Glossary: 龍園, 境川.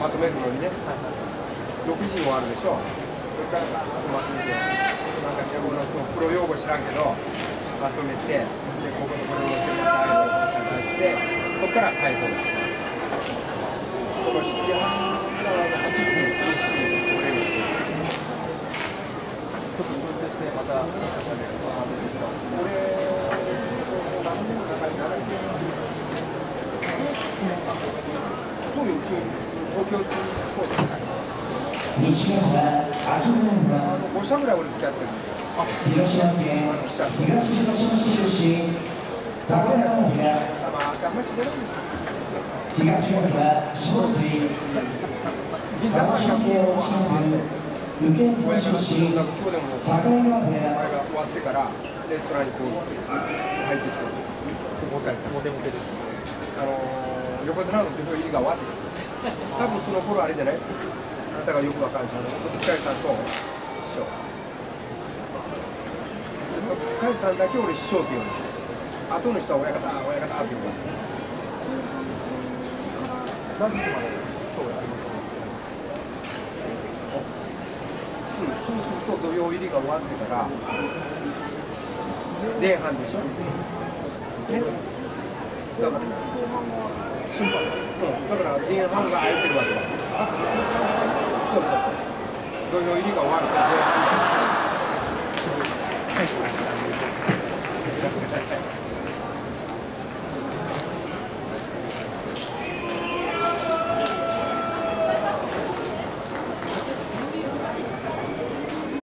まとめるのにね、6時もあるでしょ、それからまとめて、なんかね、このプロ用語知らんけど、まとめて、でこことこれをして、またああいうのをして、そこから解放だ。この7時半から8時に意識を取れるっていう。ちょっと調整して、また、これ、何年もかかるから、5社ぐらい俺付き合ってるんで。広島県東広島市出身、高山の平、東山は下水、高島県を新聞、右京津出身、境川部屋、これが終わってからレストランにこう入ってきて、ここからモテモテです。横綱の土俵入りが終わって、多分その頃あれじゃない？あなたがよくわかるじゃない？お疲れさんと師匠。塚地さんだけ俺師匠って言うの、あとの人は親方、親方って言うの。何時までそうやるの？そうすると土曜入りが終わってから前半でしょ。ね。だから審判。だから前半が空いてるわけだ。そうそう。土曜入りが終わるから前半。